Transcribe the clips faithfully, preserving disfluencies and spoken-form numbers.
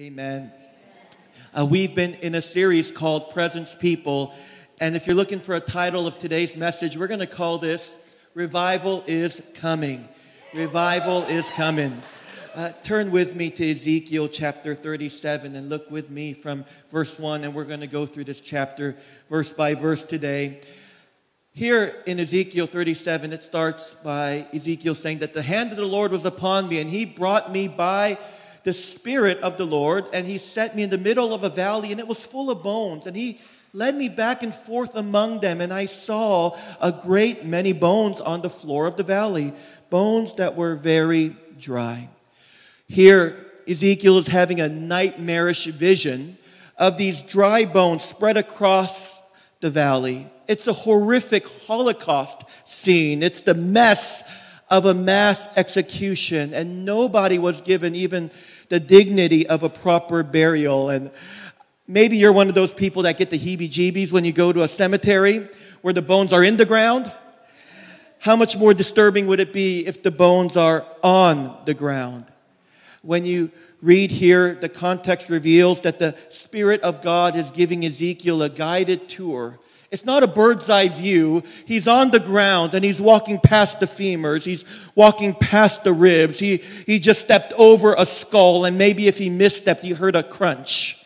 Amen. Uh, we've been in a series called Presence People, and if you're looking for a title of today's message, we're going to call this Revival is Coming. Revival is coming. Uh, turn with me to Ezekiel chapter thirty-seven and look with me from verse one, and we're going to go through this chapter verse by verse today. Here in Ezekiel thirty-seven, it starts by Ezekiel saying that the hand of the Lord was upon me, and he brought me by the Spirit of the Lord, and he set me in the middle of a valley, and it was full of bones, and he led me back and forth among them, and I saw a great many bones on the floor of the valley, bones that were very dry. Here, Ezekiel is having a nightmarish vision of these dry bones spread across the valley. It's a horrific Holocaust scene. It's the mess of a mass execution, and nobody was given even the dignity of a proper burial. And maybe you're one of those people that get the heebie-jeebies when you go to a cemetery where the bones are in the ground. How much more disturbing would it be if the bones are on the ground? When you read here, the context reveals that the Spirit of God is giving Ezekiel a guided tour. It's not a bird's eye view. He's on the ground, and he's walking past the femurs. He's walking past the ribs. He, he just stepped over a skull, and maybe if he misstepped, he heard a crunch.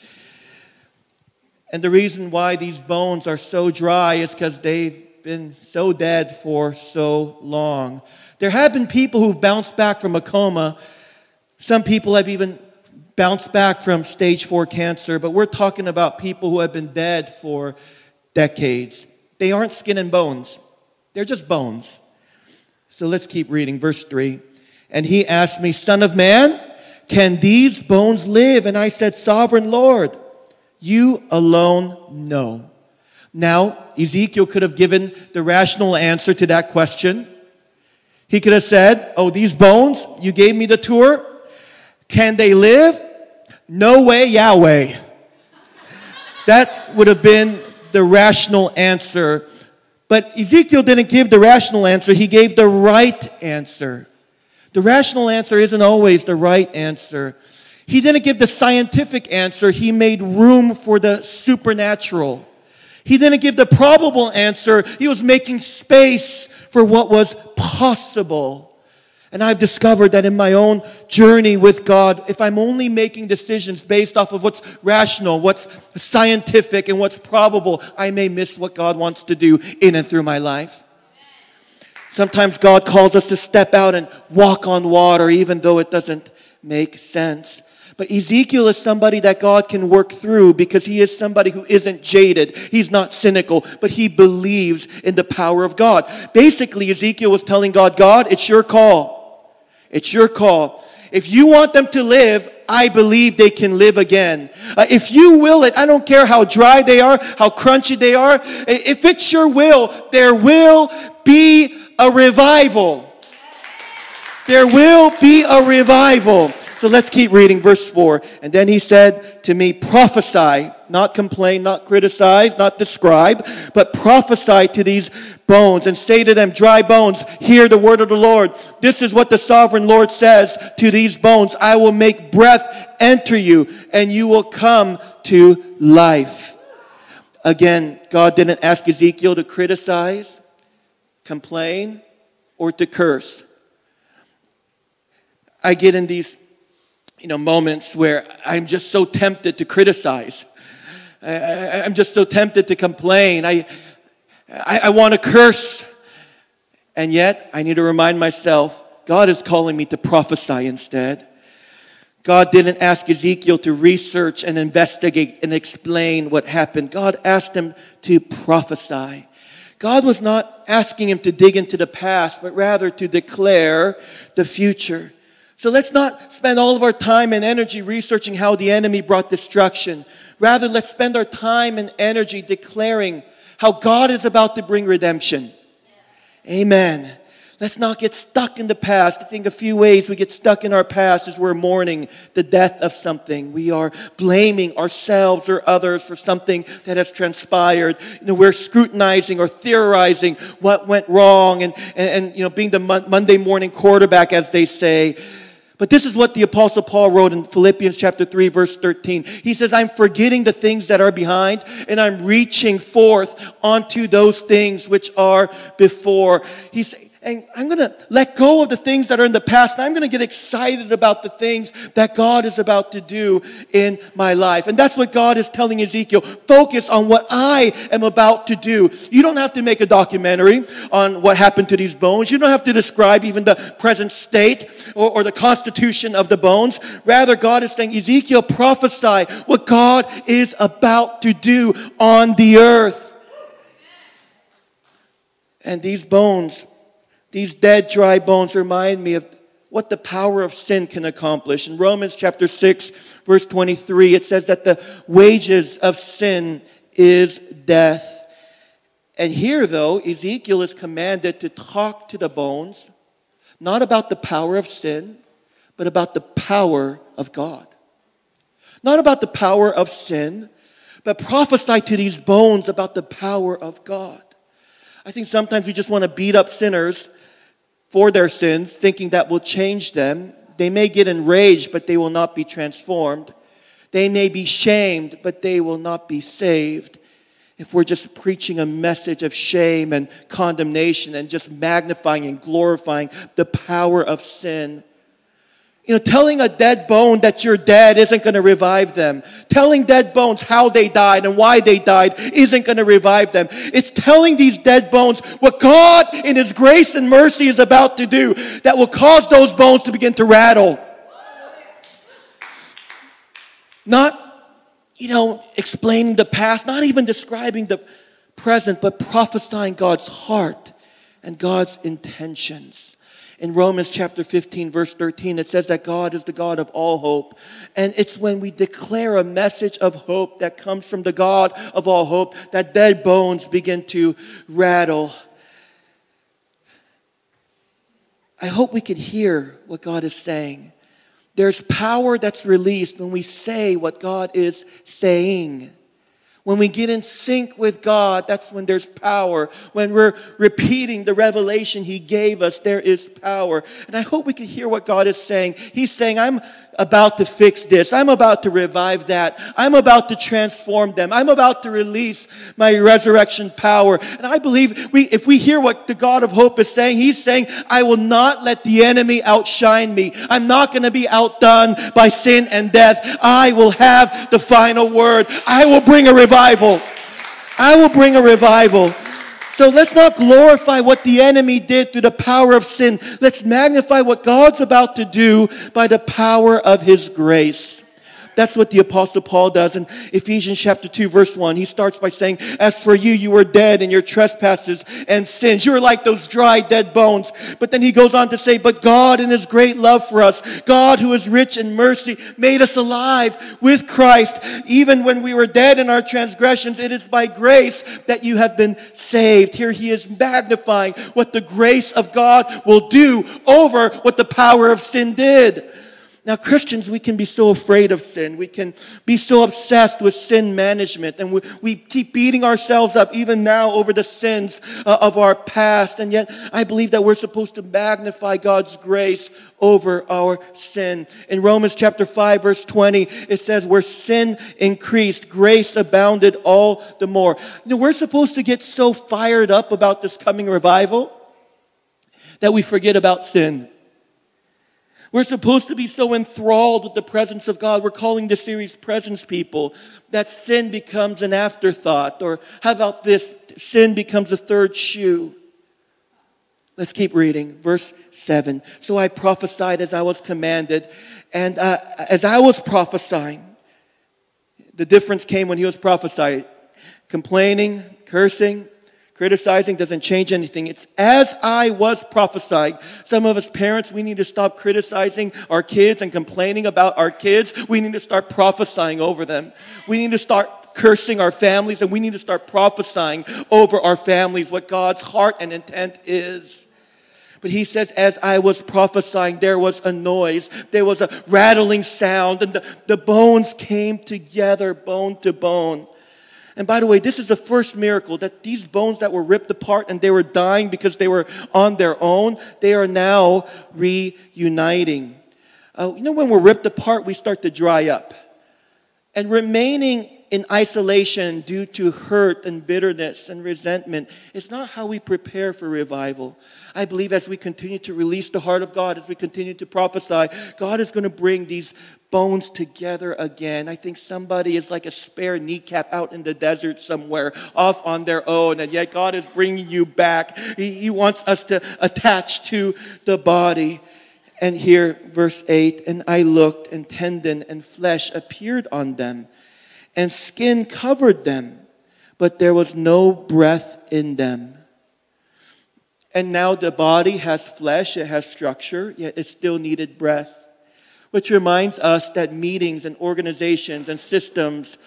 And the reason why these bones are so dry is because they've been so dead for so long. There have been people who've bounced back from a coma. Some people have even bounced back from stage four cancer, but we're talking about people who have been dead for decades. They aren't skin and bones. They're just bones. So let's keep reading. Verse three. And he asked me, Son of man, can these bones live? And I said, Sovereign Lord, you alone know. Now, Ezekiel could have given the rational answer to that question. He could have said, oh, these bones, you gave me the tour. Can they live? No way, Yahweh. That would have been the rational answer. But Ezekiel didn't give the rational answer. He gave the right answer. The rational answer isn't always the right answer. He didn't give the scientific answer. He made room for the supernatural. He didn't give the probable answer. He was making space for what was possible. And I've discovered that in my own journey with God, if I'm only making decisions based off of what's rational, what's scientific, and what's probable, I may miss what God wants to do in and through my life. Sometimes God calls us to step out and walk on water, even though it doesn't make sense. But Ezekiel is somebody that God can work through because he is somebody who isn't jaded. He's not cynical, but he believes in the power of God. Basically, Ezekiel was telling God, God, it's your call. It's your call. If you want them to live, I believe they can live again. Uh, if you will it, I don't care how dry they are, how crunchy they are. If it's your will, there will be a revival. There will be a revival. So let's keep reading verse four. And then he said to me, prophesy, not complain, not criticize, not describe, but prophesy to these bones and say to them, dry bones, hear the word of the Lord. This is what the sovereign Lord says to these bones. I will make breath enter you and you will come to life. Again, God didn't ask Ezekiel to criticize, complain, or to curse. I get in these You know, moments where I'm just so tempted to criticize. I, I, I'm just so tempted to complain. I, I, I want to curse. And yet, I need to remind myself, God is calling me to prophesy instead. God didn't ask Ezekiel to research and investigate and explain what happened. God asked him to prophesy. God was not asking him to dig into the past, but rather to declare the future. So let's not spend all of our time and energy researching how the enemy brought destruction. Rather, let's spend our time and energy declaring how God is about to bring redemption. Amen. Let's not get stuck in the past. I think a few ways we get stuck in our past is we're mourning the death of something. We are blaming ourselves or others for something that has transpired. You know, we're scrutinizing or theorizing what went wrong and, and, and you know, being the Monday morning quarterback, as they say. But this is what the Apostle Paul wrote in Philippians chapter three, verse thirteen. He says, I'm forgetting the things that are behind, and I'm reaching forth onto those things which are before. He's, and I'm going to let go of the things that are in the past, and I'm going to get excited about the things that God is about to do in my life. And that's what God is telling Ezekiel. Focus on what I am about to do. You don't have to make a documentary on what happened to these bones. You don't have to describe even the present state or, or the constitution of the bones. Rather, God is saying, Ezekiel, prophesy what God is about to do on the earth. And these bones, these dead, dry bones remind me of what the power of sin can accomplish. In Romans chapter six, verse twenty-three, it says that the wages of sin is death. And here, though, Ezekiel is commanded to talk to the bones, not about the power of sin, but about the power of God. Not about the power of sin, but prophesy to these bones about the power of God. I think sometimes we just want to beat up sinners for their sins, thinking that will change them. They may get enraged, but they will not be transformed. They may be shamed, but they will not be saved. If we're just preaching a message of shame and condemnation and just magnifying and glorifying the power of sin. You know, telling a dead bone that you're dead isn't going to revive them. Telling dead bones how they died and why they died isn't going to revive them. It's telling these dead bones what God in His grace and mercy is about to do that will cause those bones to begin to rattle. Not, you know, explaining the past, not even describing the present, but prophesying God's heart and God's intentions. In Romans chapter fifteen, verse thirteen, it says that God is the God of all hope. And it's when we declare a message of hope that comes from the God of all hope that dead bones begin to rattle. I hope we can hear what God is saying. There's power that's released when we say what God is saying. When we get in sync with God, that's when there's power. When we're repeating the revelation He gave us, there is power. And I hope we can hear what God is saying. He's saying, I'm about to fix this. I'm about to revive that. I'm about to transform them. I'm about to release my resurrection power. And I believe we, if we hear what the God of hope is saying, He's saying, I will not let the enemy outshine me. I'm not going to be outdone by sin and death. I will have the final word. I will bring a revival. Revival. I will bring a revival. So let's not glorify what the enemy did through the power of sin. Let's magnify what God's about to do by the power of His grace. That's what the Apostle Paul does in Ephesians chapter two, verse one. He starts by saying, as for you, you were dead in your trespasses and sins. You were like those dry, dead bones. But then he goes on to say, but God in His great love for us, God who is rich in mercy, made us alive with Christ. Even when we were dead in our transgressions, it is by grace that you have been saved. Here he is magnifying what the grace of God will do over what the power of sin did. Now, Christians, we can be so afraid of sin. We can be so obsessed with sin management. And we, we keep beating ourselves up even now over the sins uh, of our past. And yet, I believe that we're supposed to magnify God's grace over our sin. In Romans chapter five, verse twenty, it says, where sin increased, grace abounded all the more. You know, we're supposed to get so fired up about this coming revival that we forget about sin. We're supposed to be so enthralled with the presence of God. We're calling this series Presence People, that sin becomes an afterthought. Or how about this? Sin becomes a third shoe. Let's keep reading. Verse seven. So I prophesied as I was commanded. And uh, as I was prophesying, the difference came when he was prophesying. Complaining, cursing, criticizing doesn't change anything. It's as I was prophesying. Some of us parents, we need to stop criticizing our kids and complaining about our kids. We need to start prophesying over them. We need to start cursing our families, and we need to start prophesying over our families what God's heart and intent is. But he says, as I was prophesying, there was a noise. There was a rattling sound, and the, the bones came together, bone to bone. And by the way, this is the first miracle, that these bones that were ripped apart and they were dying because they were on their own, they are now reuniting. Uh, you know, when we're ripped apart, we start to dry up. And remaining in isolation due to hurt and bitterness and resentment is not how we prepare for revival. I believe as we continue to release the heart of God, as we continue to prophesy, God is going to bring these bones together again. I think somebody is like a spare kneecap out in the desert somewhere, off on their own, and yet God is bringing you back. He, he wants us to attach to the body. And here, verse eight, and I looked, and tendon and flesh appeared on them, and skin covered them, but there was no breath in them. And now the body has flesh, it has structure, yet it still needed breath. Which reminds us that meetings and organizations and systems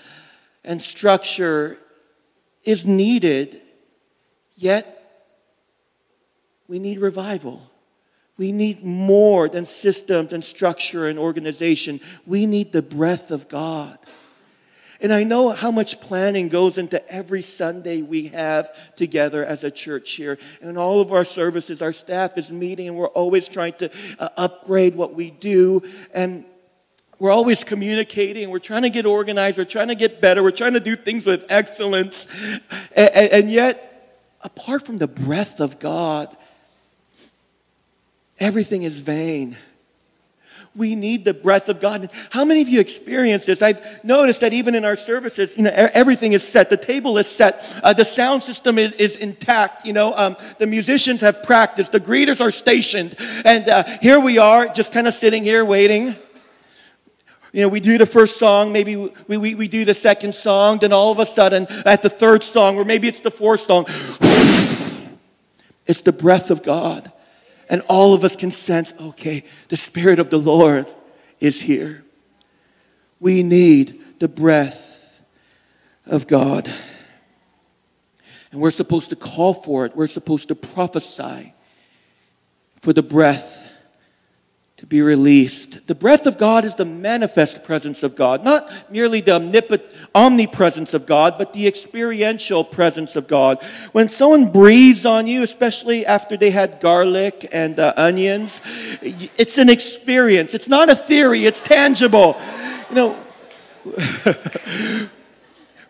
and structure is needed, yet we need revival. We need more than systems and structure and organization. We need the breath of God. And I know how much planning goes into every Sunday we have together as a church here. And in all of our services, our staff is meeting, and we're always trying to uh, upgrade what we do. And we're always communicating. We're trying to get organized. We're trying to get better. We're trying to do things with excellence. And, and, and yet, apart from the breath of God, everything is vain. We need the breath of God. How many of you experience this? I've noticed that even in our services, you know, everything is set. The table is set. Uh, the sound system is, is intact. You know, um, the musicians have practiced. The greeters are stationed. And uh, here we are, just kind of sitting here waiting. You know, we do the first song, maybe we, we, we do the second song, then all of a sudden at the third song, or maybe it's the fourth song, it's the breath of God. And all of us can sense, okay, the Spirit of the Lord is here. We need the breath of God. And we're supposed to call for it. We're supposed to prophesy for the breath to be released. The breath of God is the manifest presence of God, not merely the omnipotent, omnipresence of God, but the experiential presence of God. When someone breathes on you, especially after they had garlic and uh, onions, it's an experience. It's not a theory. It's tangible. You know.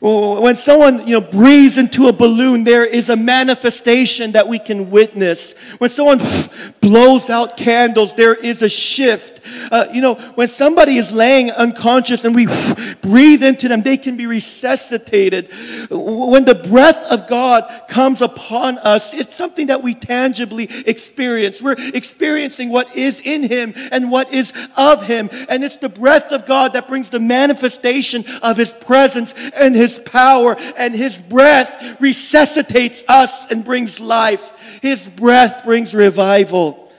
When someone, you know, breathes into a balloon, there is a manifestation that we can witness. When someone blows out candles, there is a shift. Uh, you know, when somebody is laying unconscious and we breathe into them, they can be resuscitated. When the breath of God comes upon us, it's something that we tangibly experience. We're experiencing what is in Him and what is of Him. And it's the breath of God that brings the manifestation of His presence and His power, and His breath resuscitates us and brings life. His breath brings revival.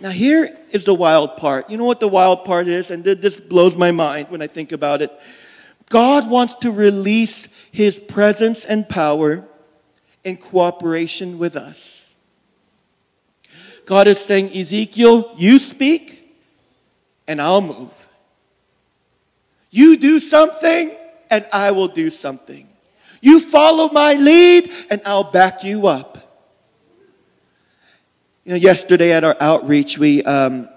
Now here is the wild part. You know what the wild part is? And this blows my mind when I think about it. God wants to release His presence and power in cooperation with us. God is saying, Ezekiel, you speak and I'll move. You do something and I will do something. You follow my lead, and I'll back you up. You know, yesterday at our outreach, we um,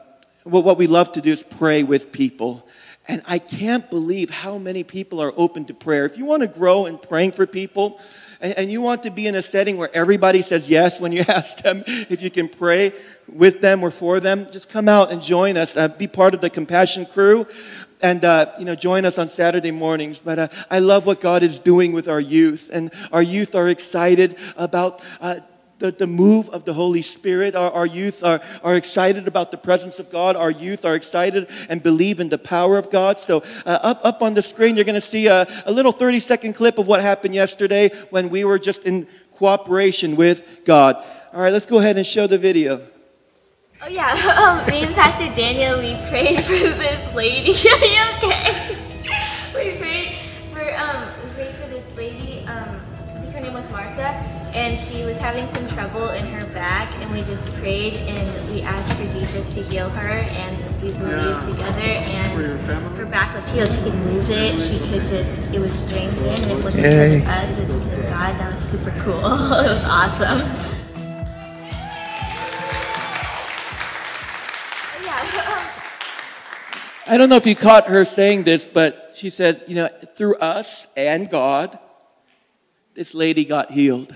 what we love to do is pray with people. And I can't believe how many people are open to prayer. If you want to grow in praying for people, and, and you want to be in a setting where everybody says yes when you ask them if you can pray with them or for them, just come out and join us. Uh, be part of the Compassion Crew. And, uh, you know, join us on Saturday mornings. But uh, I love what God is doing with our youth. And our youth are excited about uh, the, the move of the Holy Spirit. Our, our youth are, are excited about the presence of God. Our youth are excited and believe in the power of God. So uh, up, up on the screen, you're going to see a, a little thirty-second clip of what happened yesterday when we were just in cooperation with God. All right, let's go ahead and show the video. Oh yeah, um, me and Pastor Daniel, we prayed for this lady. Are you okay? We prayed for um, we prayed for this lady. Um, I think her name was Martha, and she was having some trouble in her back. And we just prayed, and we asked for Jesus to heal her, and we believed yeah. together. And her back was healed. She could move it. She could just. It was strengthened. It wasn't okay. Just us. It was God. That was super cool. It was awesome. I don't know if you caught her saying this, but she said, you know, through us and God, this lady got healed.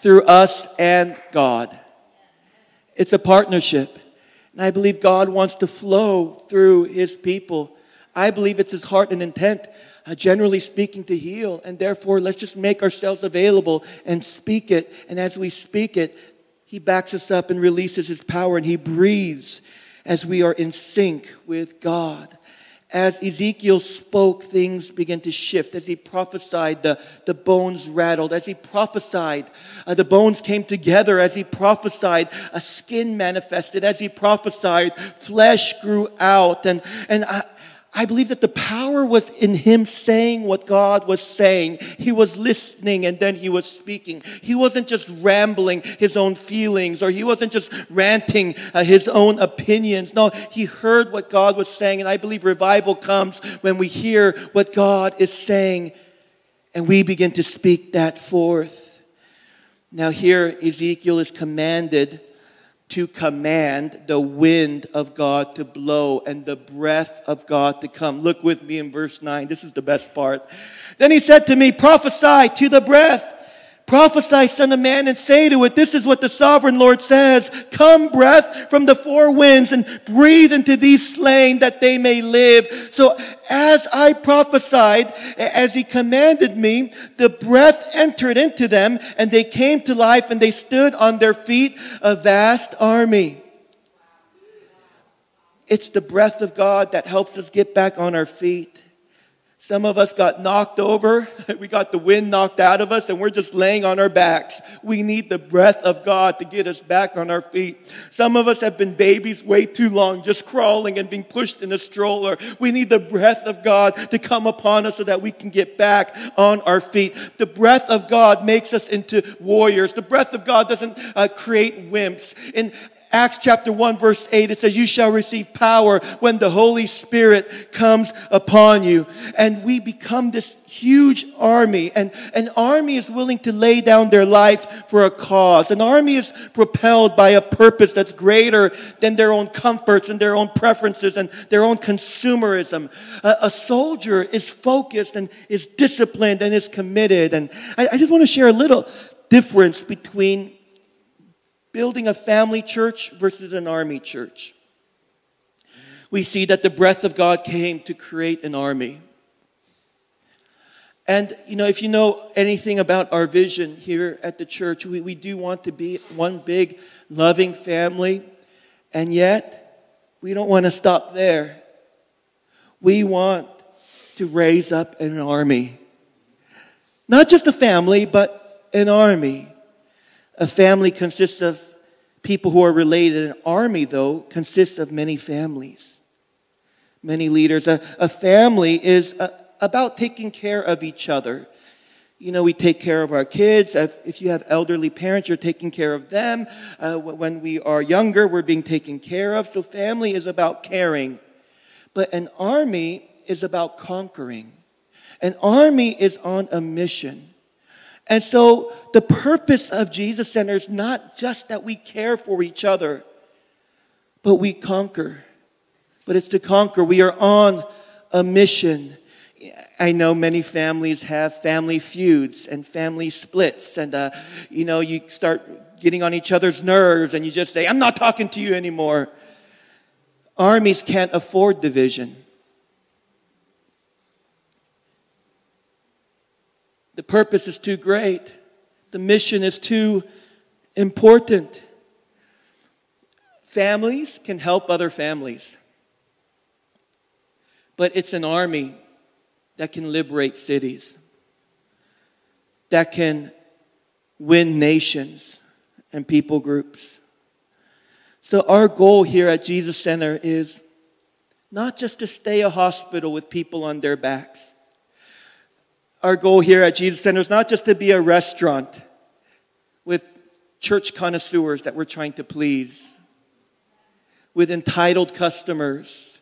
Through us and God. It's a partnership. And I believe God wants to flow through his people. I believe it's his heart and intent, uh, generally speaking, to heal. And therefore, let's just make ourselves available and speak it. And as we speak it, he backs us up and releases his power. And he breathes as we are in sync with God. As Ezekiel spoke, things began to shift. As he prophesied, the, the bones rattled. As he prophesied, uh, the bones came together. As he prophesied, a skin manifested. As he prophesied, flesh grew out. And, and I, I believe that the power was in him saying what God was saying. He was listening and then he was speaking. He wasn't just rambling his own feelings, or he wasn't just ranting uh, his own opinions. No, he heard what God was saying. And I believe revival comes when we hear what God is saying and we begin to speak that forth. Now here Ezekiel is commanded to command the wind of God to blow and the breath of God to come. Look with me in verse nine. This is the best part. Then he said to me, prophesy to the breath. Prophesy, son of man, and say to it, this is what the sovereign Lord says. Come, breath, from the four winds, and breathe into these slain that they may live. So as I prophesied, as he commanded me, the breath entered into them, and they came to life, and they stood on their feet, a vast army. It's the breath of God that helps us get back on our feet. Some of us got knocked over. We got the wind knocked out of us and we're just laying on our backs. We need the breath of God to get us back on our feet. Some of us have been babies way too long, just crawling and being pushed in a stroller. We need the breath of God to come upon us so that we can get back on our feet. The breath of God makes us into warriors. The breath of God doesn't uh, create wimps. In Acts chapter one, verse eight, it says, you shall receive power when the Holy Spirit comes upon you. And we become this huge army. And an army is willing to lay down their life for a cause. An army is propelled by a purpose that's greater than their own comforts and their own preferences and their own consumerism. A, a soldier is focused and is disciplined and is committed. And I, I just want to share a little difference between building a family church versus an army church. We see that the breath of God came to create an army. And, you know, if you know anything about our vision here at the church, we, we do want to be one big, loving family. And yet, we don't want to stop there. We want to raise up an army. Not just a family, but an army. A family consists of people who are related. An army, though, consists of many families, many leaders. A, a family is a, about taking care of each other. You know, we take care of our kids. If you have elderly parents, you're taking care of them. Uh, when we are younger, we're being taken care of. So family is about caring. But an army is about conquering. An army is on a mission. And so the purpose of Jesus Center is not just that we care for each other, but we conquer. But it's to conquer. We are on a mission. I know many families have family feuds and family splits. And, uh, you know, you start getting on each other's nerves and you just say, I'm not talking to you anymore. Armies can't afford division. The purpose is too great. The mission is too important. Families can help other families. But it's an army that can liberate cities, that can win nations and people groups. So our goal here at Jesus Center is not just to stay a hospital with people on their backs. Our goal here at Jesus Center is not just to be a restaurant with church connoisseurs that we're trying to please, with entitled customers.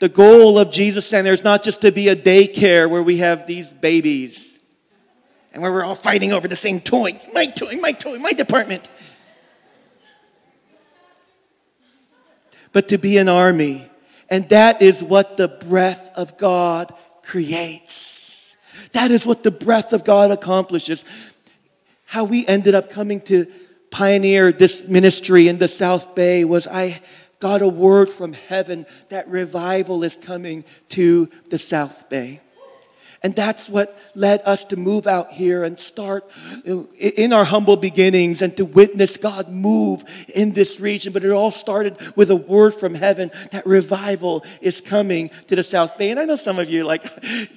The goal of Jesus Center is not just to be a daycare where we have these babies and where we're all fighting over the same toy. My toy, my toy, my department. But to be an army. And that is what the breath of God creates. That is what the breath of God accomplishes. How we ended up coming to pioneer this ministry in the South Bay was I got a word from heaven that revival is coming to the South Bay. And that's what led us to move out here and start in our humble beginnings and to witness God move in this region. But it all started with a word from heaven that revival is coming to the South Bay. And I know some of you are like,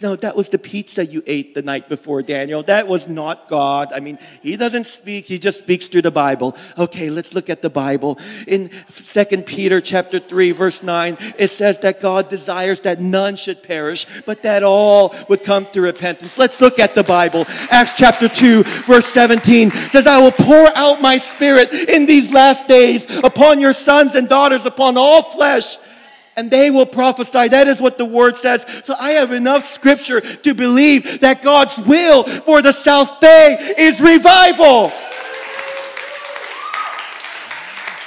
no, that was the pizza you ate the night before, Daniel. That was not God. I mean, he doesn't speak. He just speaks through the Bible. Okay, let's look at the Bible. In Second Peter chapter three, verse nine, it says that God desires that none should perish, but that all would come through repentance. Let's look at the Bible. Acts chapter two, verse seventeen says, I will pour out my spirit in these last days upon your sons and daughters, upon all flesh, and they will prophesy. That is what the word says. So I have enough scripture to believe that God's will for the South Bay is revival.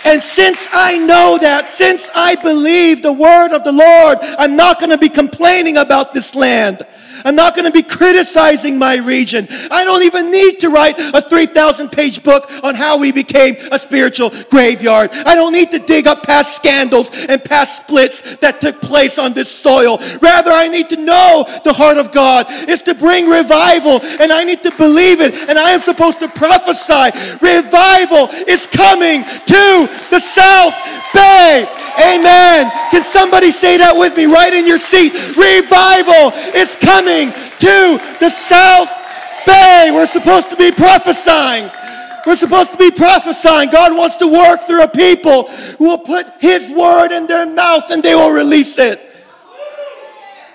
And since I know that, since I believe the word of the Lord, I'm not going to be complaining about this land. I'm not going to be criticizing my region. I don't even need to write a three thousand page book on how we became a spiritual graveyard. I don't need to dig up past scandals and past splits that took place on this soil. Rather, I need to know the heart of God is to bring revival, and I need to believe it, and I am supposed to prophesy. Revival is coming to the South Bay. Amen. Can somebody say that with me right in your seat? Revival is coming to the South Bay. We're supposed to be prophesying. We're supposed to be prophesying. God wants to work through a people who will put his word in their mouth and they will release it.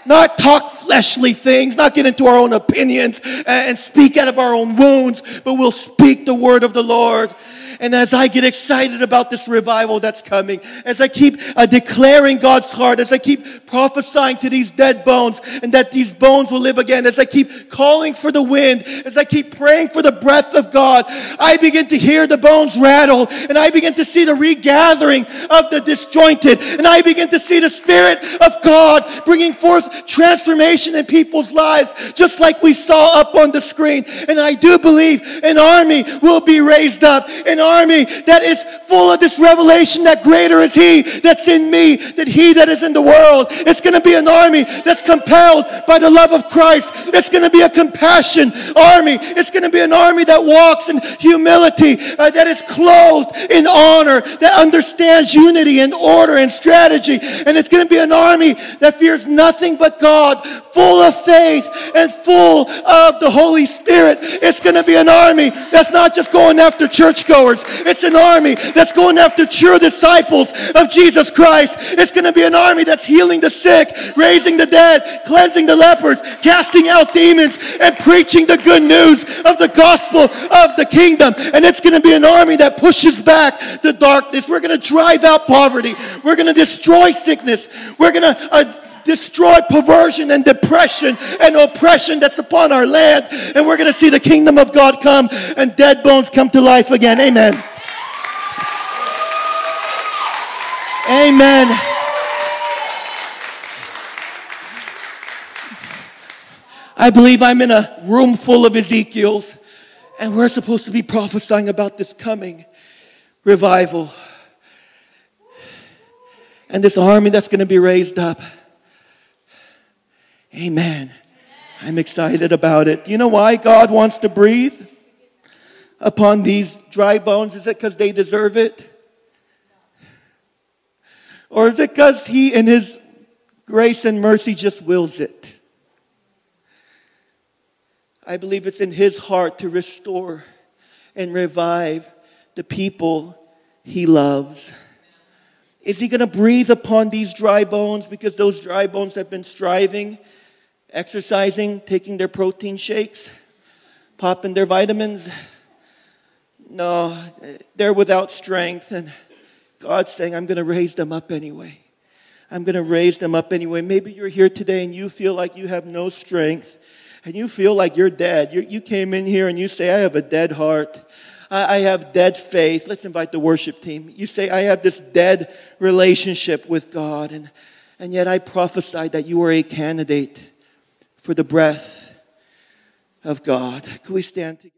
Not talk fleshly things, not get into our own opinions and speak out of our own wounds, but we'll speak the word of the Lord. And as I get excited about this revival that's coming, as I keep uh, declaring God's heart, as I keep prophesying to these dead bones and that these bones will live again, as I keep calling for the wind, as I keep praying for the breath of God, I begin to hear the bones rattle, and I begin to see the regathering of the disjointed, and I begin to see the Spirit of God bringing forth transformation in people's lives, just like we saw up on the screen. And I do believe an army will be raised up, an army that is full of this revelation that greater is he that's in me than he that is in the world. It's going to be an army that's compelled by the love of Christ. It's going to be a compassion army. It's going to be an army that walks in humility, uh, that is clothed in honor, that understands unity and order and strategy. And it's going to be an army that fears nothing but God, full of faith and full of the Holy Spirit. It's going to be an army that's not just going after churchgoers. It's an army that's going after true disciples of Jesus Christ. It's going to be an army that's healing the sick, raising the dead, cleansing the lepers, casting out demons, and preaching the good news of the gospel of the kingdom. And it's going to be an army that pushes back the darkness. We're going to drive out poverty. We're going to destroy sickness. We're going to uh, destroy perversion and depression and oppression that's upon our land. And we're going to see the kingdom of God come and dead bones come to life again. Amen. Amen. I believe I'm in a room full of Ezekiels, and we're supposed to be prophesying about this coming revival and this army that's going to be raised up. Amen. I'm excited about it. You know why God wants to breathe upon these dry bones? Is it because they deserve it? Or is it because he in his grace and mercy just wills it? I believe it's in his heart to restore and revive the people he loves. Is he going to breathe upon these dry bones because those dry bones have been striving, exercising, taking their protein shakes, popping their vitamins? No, they're without strength, and God's saying, I'm going to raise them up anyway. I'm going to raise them up anyway. Maybe you're here today and you feel like you have no strength, and you feel like you're dead. You, you came in here and you say, I have a dead heart. I have dead faith. Let's invite the worship team. You say, I have this dead relationship with God, and And yet I prophesied that you are a candidate for the breath of God. Could we stand together?